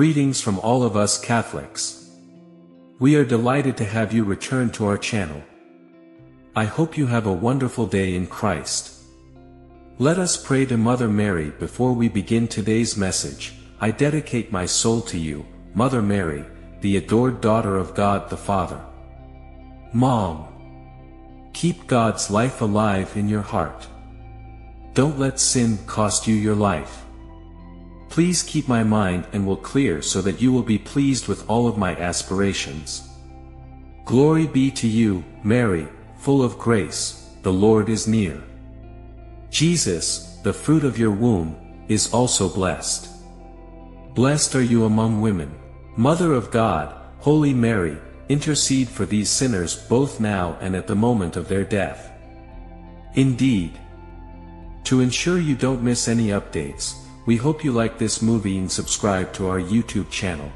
Greetings from all of us Catholics. We are delighted to have you return to our channel. I hope you have a wonderful day in Christ. Let us pray to Mother Mary before we begin today's message. I dedicate my soul to you, Mother Mary, the adored daughter of God the Father. Mom, keep God's life alive in your heart. Don't let sin cost you your life. Please keep my mind and will clear so that you will be pleased with all of my aspirations. Glory be to you, Mary, full of grace, the Lord is near. Jesus, the fruit of your womb, is also blessed. Blessed are you among women. Mother of God, Holy Mary, intercede for these sinners both now and at the moment of their death. Indeed, to ensure you don't miss any updates, we hope you like this movie and subscribe to our YouTube channel.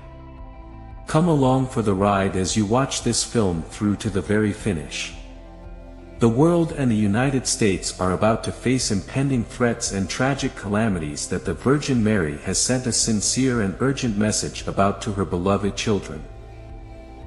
Come along for the ride as you watch this film through to the very finish. The world and the United States are about to face impending threats and tragic calamities that the Virgin Mary has sent a sincere and urgent message about to her beloved children.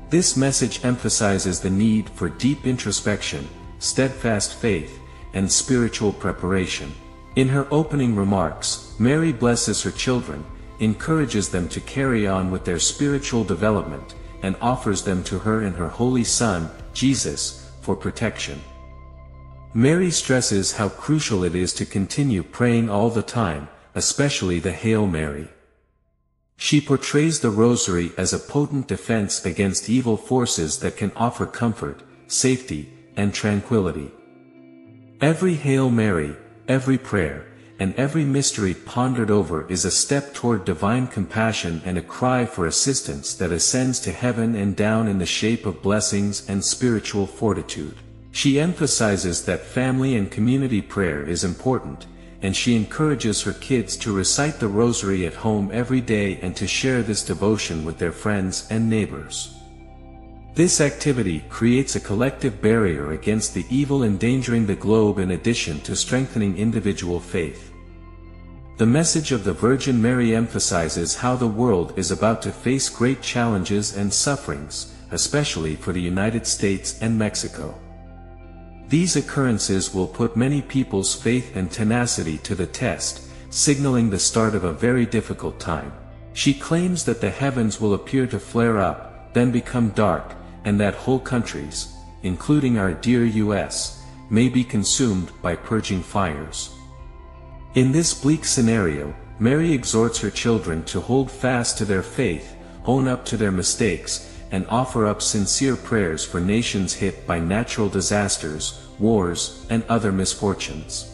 This message emphasizes the need for deep introspection, steadfast faith, and spiritual preparation. In her opening remarks, Mary blesses her children, encourages them to carry on with their spiritual development, and offers them to her and her Holy Son, Jesus, for protection. Mary stresses how crucial it is to continue praying all the time, especially the Hail Mary. She portrays the Rosary as a potent defense against evil forces that can offer comfort, safety, and tranquility. Every Hail Mary, every prayer, and every mystery pondered over is a step toward divine compassion and a cry for assistance that ascends to heaven and down in the shape of blessings and spiritual fortitude. She emphasizes that family and community prayer is important, and she encourages her kids to recite the Rosary at home every day and to share this devotion with their friends and neighbors. This activity creates a collective barrier against the evil endangering the globe in addition to strengthening individual faith. The message of the Virgin Mary emphasizes how the world is about to face great challenges and sufferings, especially for the United States and Mexico. These occurrences will put many people's faith and tenacity to the test, signaling the start of a very difficult time. She claims that the heavens will appear to flare up, then become dark, and that whole countries, including our dear U.S., may be consumed by purging fires. In this bleak scenario, Mary exhorts her children to hold fast to their faith, own up to their mistakes, and offer up sincere prayers for nations hit by natural disasters, wars, and other misfortunes.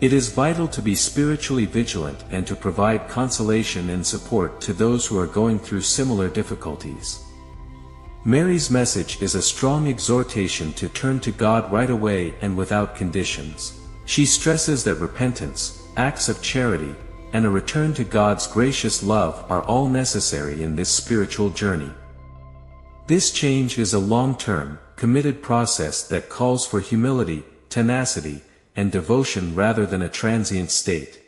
It is vital to be spiritually vigilant and to provide consolation and support to those who are going through similar difficulties. Mary's message is a strong exhortation to turn to God right away and without conditions. She stresses that repentance, acts of charity, and a return to God's gracious love are all necessary in this spiritual journey. This change is a long-term, committed process that calls for humility, tenacity, and devotion rather than a transient state.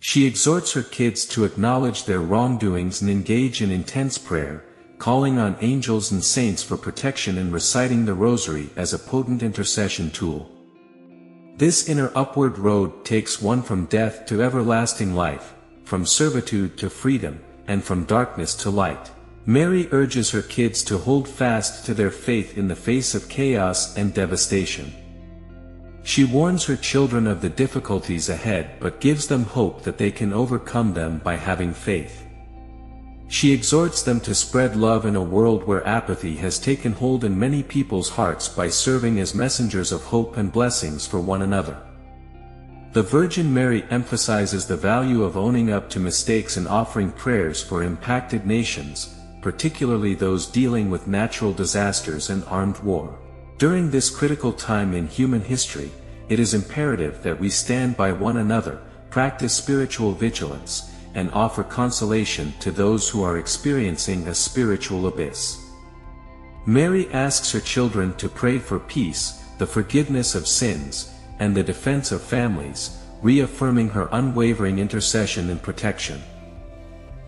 She exhorts her kids to acknowledge their wrongdoings and engage in intense prayer, calling on angels and saints for protection and reciting the Rosary as a potent intercession tool. This inner upward road takes one from death to everlasting life, from servitude to freedom, and from darkness to light. Mary urges her kids to hold fast to their faith in the face of chaos and devastation. She warns her children of the difficulties ahead but gives them hope that they can overcome them by having faith. She exhorts them to spread love in a world where apathy has taken hold in many people's hearts by serving as messengers of hope and blessings for one another. The Virgin Mary emphasizes the value of owning up to mistakes and offering prayers for impacted nations, particularly those dealing with natural disasters and armed war. During this critical time in human history, it is imperative that we stand by one another, practice spiritual vigilance, and offer consolation to those who are experiencing a spiritual abyss. Mary asks her children to pray for peace, the forgiveness of sins, and the defense of families, reaffirming her unwavering intercession and protection.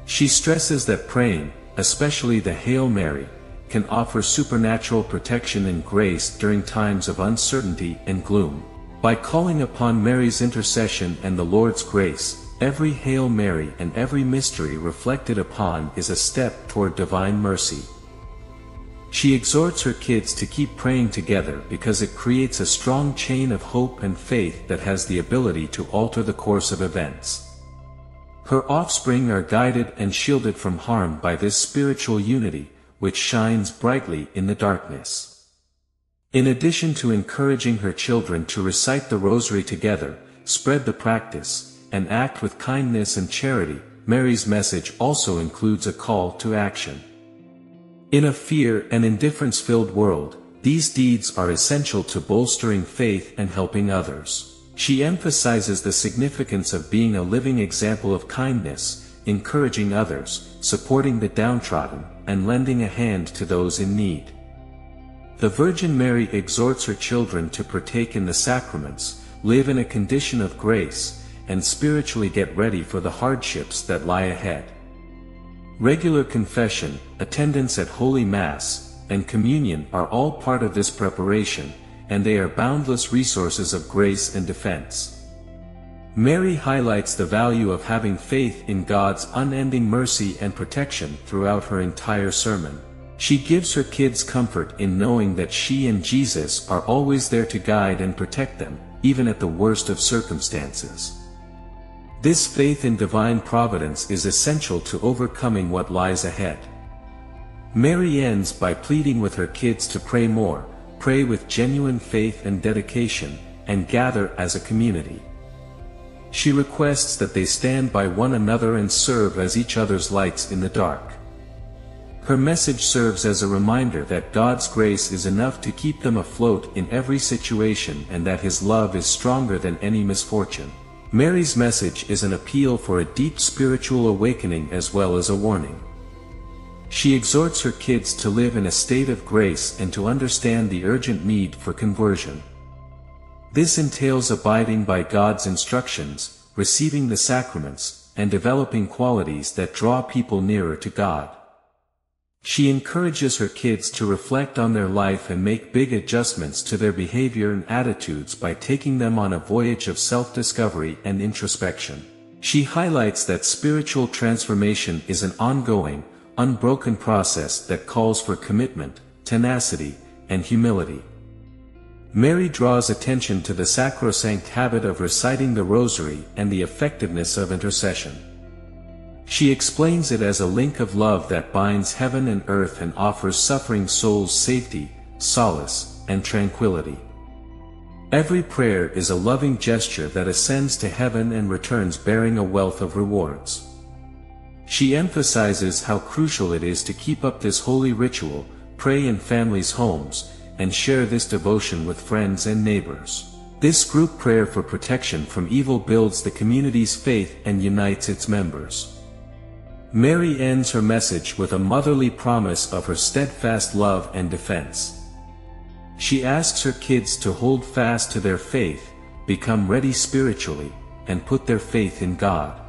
She stresses that praying, especially the Hail Mary, can offer supernatural protection and grace during times of uncertainty and gloom. By calling upon Mary's intercession and the Lord's grace, every Hail Mary and every mystery reflected upon is a step toward divine mercy. She exhorts her kids to keep praying together because it creates a strong chain of hope and faith that has the ability to alter the course of events. Her offspring are guided and shielded from harm by this spiritual unity, which shines brightly in the darkness. In addition to encouraging her children to recite the rosary together, spread the practice, and act with kindness and charity, Mary's message also includes a call to action. In a fear and indifference-filled world, these deeds are essential to bolstering faith and helping others. She emphasizes the significance of being a living example of kindness, encouraging others, supporting the downtrodden, and lending a hand to those in need. The Virgin Mary exhorts her children to partake in the sacraments, live in a condition of grace, and spiritually get ready for the hardships that lie ahead. Regular confession, attendance at Holy Mass, and communion are all part of this preparation, and they are boundless resources of grace and defense. Mary highlights the value of having faith in God's unending mercy and protection throughout her entire sermon. She gives her kids comfort in knowing that she and Jesus are always there to guide and protect them, even at the worst of circumstances. This faith in divine providence is essential to overcoming what lies ahead. Mary ends by pleading with her kids to pray more, pray with genuine faith and dedication, and gather as a community. She requests that they stand by one another and serve as each other's lights in the dark. Her message serves as a reminder that God's grace is enough to keep them afloat in every situation and that His love is stronger than any misfortune. Mary's message is an appeal for a deep spiritual awakening as well as a warning. She exhorts her kids to live in a state of grace and to understand the urgent need for conversion. This entails abiding by God's instructions, receiving the sacraments, and developing qualities that draw people nearer to God. She encourages her kids to reflect on their life and make big adjustments to their behavior and attitudes by taking them on a voyage of self-discovery and introspection. She highlights that spiritual transformation is an ongoing, unbroken process that calls for commitment, tenacity, and humility. Mary draws attention to the sacrosanct habit of reciting the rosary and the effectiveness of intercession. She explains it as a link of love that binds heaven and earth and offers suffering souls safety, solace, and tranquility. Every prayer is a loving gesture that ascends to heaven and returns bearing a wealth of rewards. She emphasizes how crucial it is to keep up this holy ritual, pray in families' homes, and share this devotion with friends and neighbors. This group prayer for protection from evil builds the community's faith and unites its members. Mary ends her message with a motherly promise of her steadfast love and defense. She asks her kids to hold fast to their faith, become ready spiritually, and put their faith in God.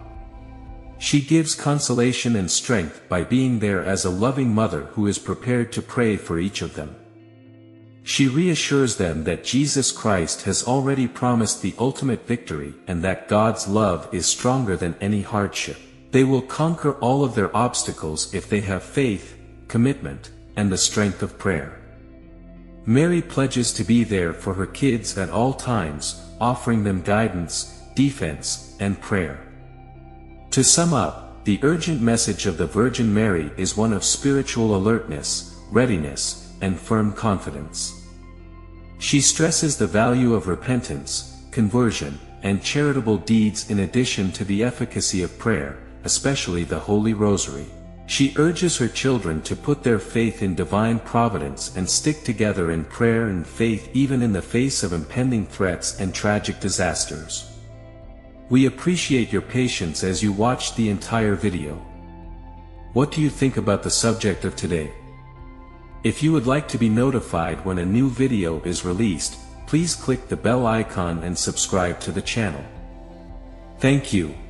She gives consolation and strength by being there as a loving mother who is prepared to pray for each of them. She reassures them that Jesus Christ has already promised the ultimate victory and that God's love is stronger than any hardship. They will conquer all of their obstacles if they have faith, commitment, and the strength of prayer. Mary pledges to be there for her kids at all times, offering them guidance, defense, and prayer. To sum up, the urgent message of the Virgin Mary is one of spiritual alertness, readiness, and firm confidence. She stresses the value of repentance, conversion, and charitable deeds in addition to the efficacy of prayer, especially the Holy Rosary. She urges her children to put their faith in divine providence and stick together in prayer and faith even in the face of impending threats and tragic disasters. We appreciate your patience as you watched the entire video. What do you think about the subject of today? If you would like to be notified when a new video is released, please click the bell icon and subscribe to the channel. Thank you.